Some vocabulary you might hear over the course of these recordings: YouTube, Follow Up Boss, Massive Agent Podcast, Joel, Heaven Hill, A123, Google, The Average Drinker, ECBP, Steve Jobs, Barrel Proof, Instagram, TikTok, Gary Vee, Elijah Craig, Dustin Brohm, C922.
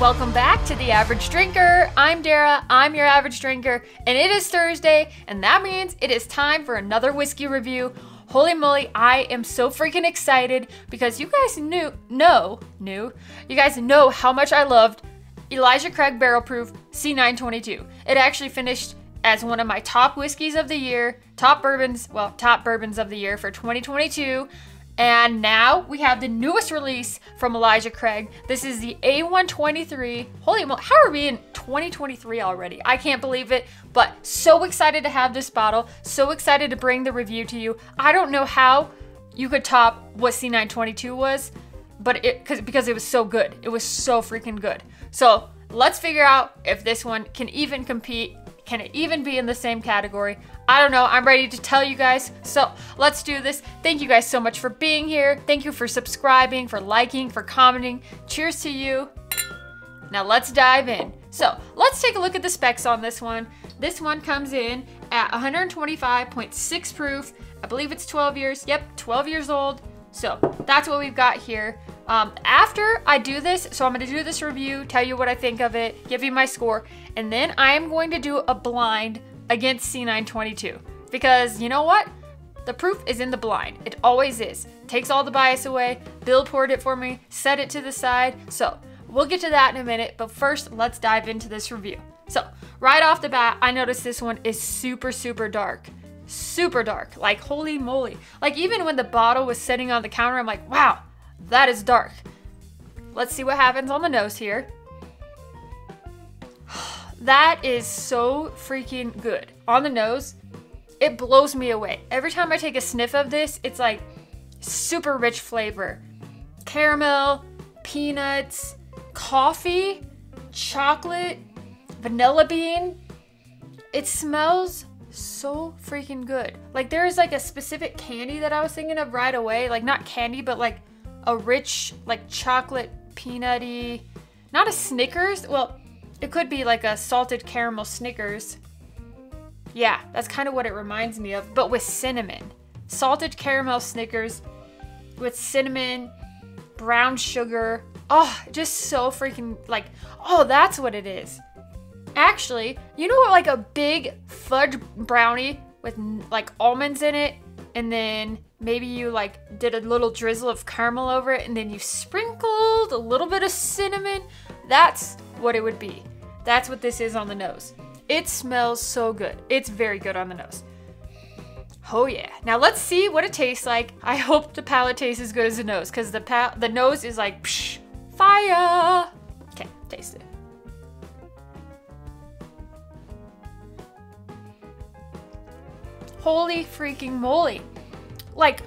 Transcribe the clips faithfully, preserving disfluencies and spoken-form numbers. Welcome back to The Average Drinker. I'm Dara, I'm your average drinker, and it is Thursday, and that means it is time for another whiskey review. Holy moly, I am so freaking excited because you guys knew, know, knew, you guys know how much I loved Elijah Craig Barrel Proof C nine twenty-two. It actually finished as one of my top whiskeys of the year, top bourbons, well, top bourbons of the year for twenty twenty-two. And now we have the newest release from Elijah Craig. This is the A one twenty-three. Holy moly, how are we in twenty twenty-three already? I can't believe it, but so excited to have this bottle. So excited to bring the review to you. I don't know how you could top what C nine twenty-two was, but it, cause, because it was so good. It was so freaking good. So let's figure out if this one can even compete. Can it even be in the same category? I don't know. I'm ready to tell you guys. So let's do this. Thank you guys so much for being here. Thank you for subscribing, for liking, for commenting. Cheers to you. Now let's dive in. So let's take a look at the specs on this one. This one comes in at one twenty-five point six proof. I believe it's twelve years. Yep, twelve years old. So that's what we've got here. Um, after I do this, so I'm going to do this review, tell you what I think of it, give you my score, and then I am going to do a blind against C nine twenty-two because you know what? The proof is in the blind. It always is. Takes all the bias away. Bill poured it for me, set it to the side. So we'll get to that in a minute, but first let's dive into this review. So right off the bat, I noticed this one is super, super dark. Super dark. Like, holy moly. Like, even when the bottle was sitting on the counter, I'm like, wow, that is dark. Let's see what happens on the nose here. That is so freaking good. On the nose, it blows me away. Every time I take a sniff of this, it's like super rich flavor. Caramel, peanuts, coffee, chocolate, vanilla bean. It smells so freaking good. Like, there is like a specific candy that I was thinking of right away. Like, not candy, but like a rich, like chocolate, peanutty, not a Snickers. Well, it could be like a salted caramel Snickers. Yeah, that's kind of what it reminds me of, but with cinnamon. Salted caramel Snickers with cinnamon, brown sugar. Oh, just so freaking like, oh, that's what it is. Actually, you know what, like a big fudge brownie with like almonds in it, and then maybe you like did a little drizzle of caramel over it, and then you sprinkled a little bit of cinnamon. That's what it would be. That's what this is on the nose. It smells so good. It's very good on the nose. Oh yeah. Now let's see what it tastes like. I hope the palate tastes as good as the nose, because the pa the nose is like psh, fire. Okay, taste it. Holy freaking moly. Like,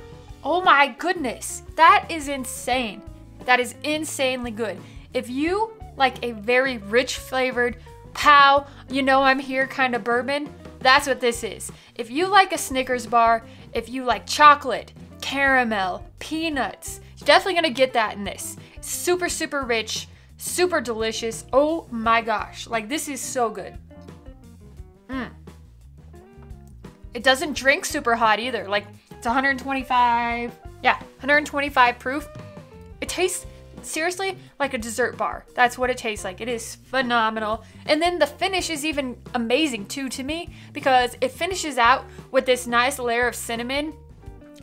oh my goodness. That is insane. That is insanely good. If you like a very rich flavored, pow, you know I'm here kind of bourbon, that's what this is. If you like a Snickers bar, if you like chocolate, caramel, peanuts, you're definitely gonna get that in this. Super, super rich, super delicious. Oh my gosh. Like, this is so good. Mmm. It doesn't drink super hot either. Like, it's one twenty-five, yeah, one twenty-five proof. It tastes seriously like a dessert bar. That's what it tastes like. It is phenomenal. And then the finish is even amazing too to me, because it finishes out with this nice layer of cinnamon,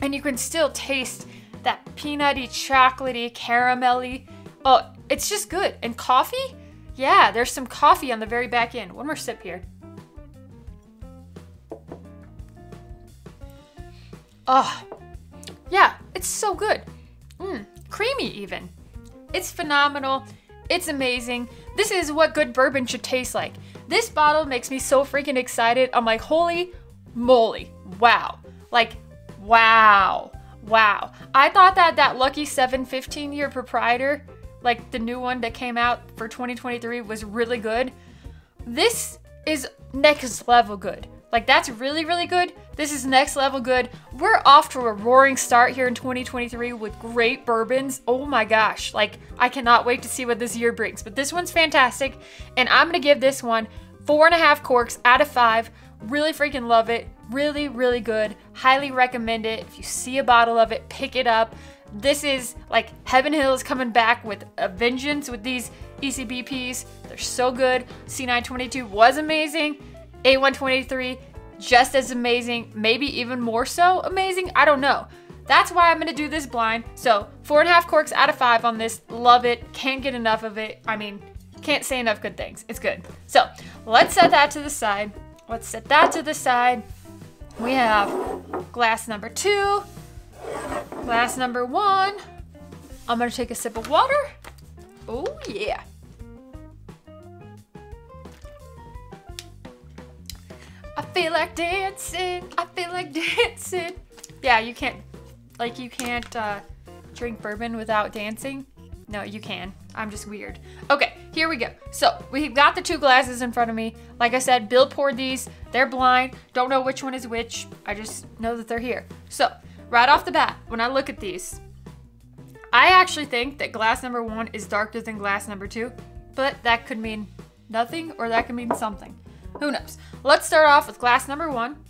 and you can still taste that peanutty, chocolatey, caramelly. Oh, it's just good. And coffee? Yeah, there's some coffee on the very back end. One more sip here. Oh, yeah, it's so good. Mm, creamy even. It's phenomenal. It's amazing. This is what good bourbon should taste like. This bottle makes me so freaking excited. I'm like, holy moly. Wow. Like, wow. Wow. I thought that that Lucky seven fifteen year proprietor, like the new one that came out for twenty twenty-three, was really good. This is next level good. Like, that's really, really good. This is next level good. We're off to a roaring start here in twenty twenty-three with great bourbons. Oh my gosh. Like, I cannot wait to see what this year brings. But this one's fantastic. And I'm going to give this one four and a half corks out of five. Really freaking love it. Really, really good. Highly recommend it. If you see a bottle of it, pick it up. This is like Heaven Hill is coming back with a vengeance with these E C B Ps. They're so good. C nine twenty-two was amazing. A one twenty-three, just as amazing. Maybe even more so amazing. I don't know. That's why I'm going to do this blind. So four and a half corks out of five on this. Love it. Can't get enough of it. I mean, can't say enough good things. It's good. So let's set that to the side. Let's set that to the side. We have glass number two, glass number one. I'm going to take a sip of water. Oh, yeah. I feel like dancing. I feel like dancing. Yeah, you can't. Like, you can't uh, drink bourbon without dancing. No, you can. I'm just weird. Okay, here we go. So, we've got the two glasses in front of me. Like I said, Bill poured these. They're blind. Don't know which one is which. I just know that they're here. So, right off the bat, when I look at these, I actually think that glass number one is darker than glass number two. But that could mean nothing, or that could mean something. Who knows? Let's start off with glass number one.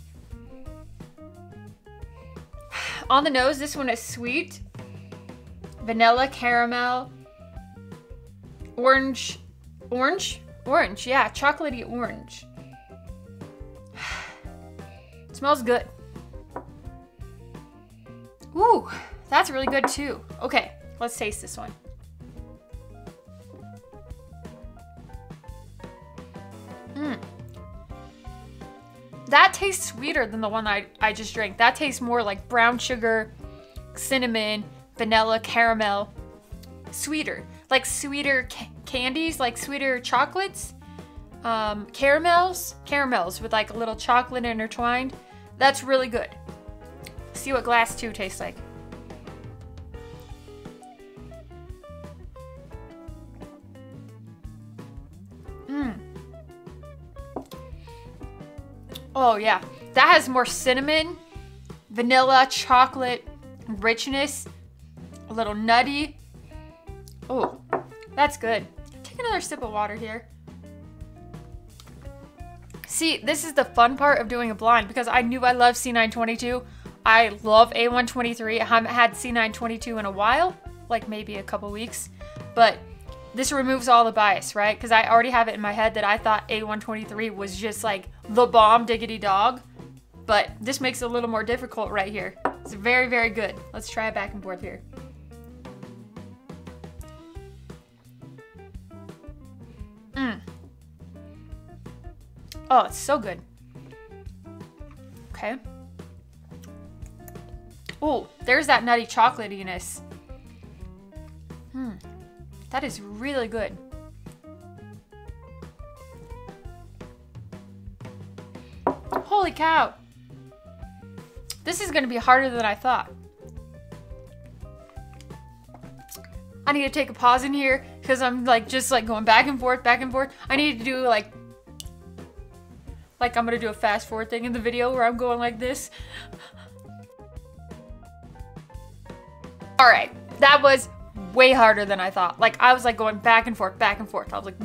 On the nose, this one is sweet, vanilla, caramel, orange, orange, orange, yeah, chocolatey orange. It smells good. Ooh, that's really good too. Okay, let's taste this one. Mmm. That tastes sweeter than the one I, I just drank. That tastes more like brown sugar, cinnamon, vanilla, caramel. Sweeter. Like sweeter ca candies, like sweeter chocolates. Um, caramels. Caramels with like a little chocolate intertwined. That's really good. See what glass two tastes like. Oh yeah, that has more cinnamon, vanilla, chocolate, richness, a little nutty. Oh, that's good. Take another sip of water here. See, this is the fun part of doing a blind because I knew I loved C nine twenty-two. I love A one twenty-three. I haven't had C nine twenty-two in a while, like maybe a couple weeks, but this removes all the bias, right? Because I already have it in my head that I thought A one twenty-three was just like the bomb diggity dog. But this makes it a little more difficult right here. It's very, very good. Let's try it back and forth here. Mm. Oh, it's so good. Okay. Oh, there's that nutty chocolatiness. Hmm. That is really good. Holy cow. This is going to be harder than I thought. I need to take a pause in here because I'm like just like going back and forth, back and forth. I need to do like, like I'm going to do a fast forward thing in the video where I'm going like this. All right, that was way harder than I thought. Like I was like going back and forth, back and forth. I was like,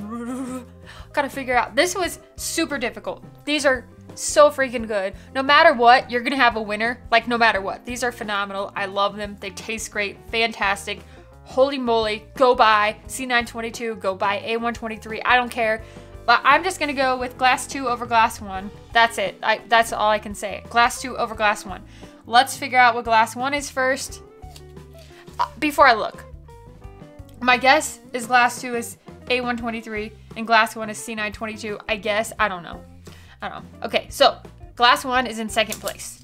gotta figure out. This was super difficult. These are so freaking good. No matter what, you're gonna have a winner. Like no matter what, these are phenomenal. I love them. They taste great. Fantastic. Holy moly. Go buy C nine twenty-two. Go buy A one twenty-three. I don't care. But I'm just gonna go with glass two over glass one. That's it. I, that's all I can say. Glass two over glass one. Let's figure out what glass one is first. Uh, before I look. My guess is glass two is A one twenty-three and glass one is C nine twenty-two. I guess. I don't know. I don't know. Okay, so glass one is in second place.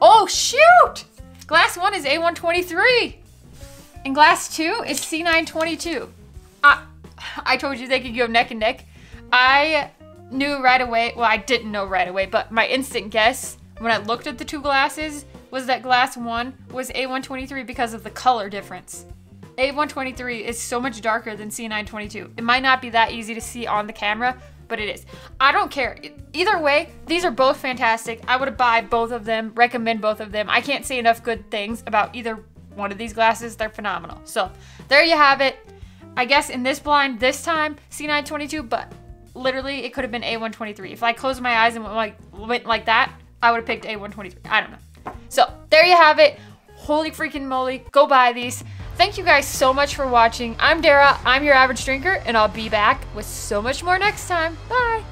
Oh, shoot! Glass one is A one twenty-three and glass two is C nine twenty-two. I, I told you they could go neck and neck. I knew right away. Well, I didn't know right away, but my instant guess when I looked at the two glasses was that glass one was A one twenty-three because of the color difference. A one twenty-three is so much darker than C nine twenty-two. It might not be that easy to see on the camera, but it is. I don't care. Either way, these are both fantastic. I would buy both of them, recommend both of them. I can't say enough good things about either one of these glasses. They're phenomenal. So there you have it. I guess in this blind this time, C nine twenty-two, but literally it could have been A one twenty-three. If I closed my eyes and went like, went like that, I would have picked A one twenty-three. I don't know. So there you have it. Holy freaking moly, go buy these. Thank you guys so much for watching. I'm Dara, I'm your average drinker, and I'll be back with so much more next time. Bye!